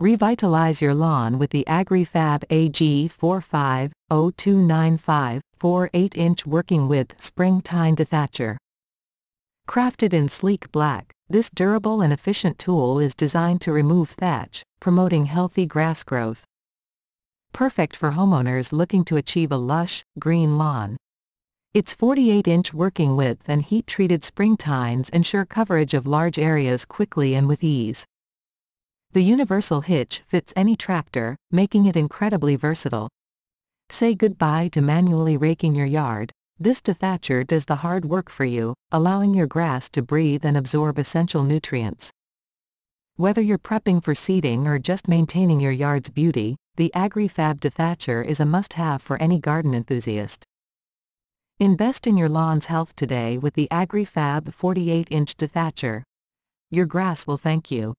Revitalize your lawn with the Agri-Fab AG45-0295 4/8-inch working width springtine dethatcher. Crafted in sleek black, this durable and efficient tool is designed to remove thatch, promoting healthy grass growth. Perfect for homeowners looking to achieve a lush, green lawn. Its 48-inch working width and heat-treated springtines ensure coverage of large areas quickly and with ease. The universal hitch fits any tractor, making it incredibly versatile. Say goodbye to manually raking your yard. This dethatcher does the hard work for you, allowing your grass to breathe and absorb essential nutrients. Whether you're prepping for seeding or just maintaining your yard's beauty, the Agri-Fab dethatcher is a must-have for any garden enthusiast. Invest in your lawn's health today with the Agri-Fab 48-inch dethatcher. Your grass will thank you.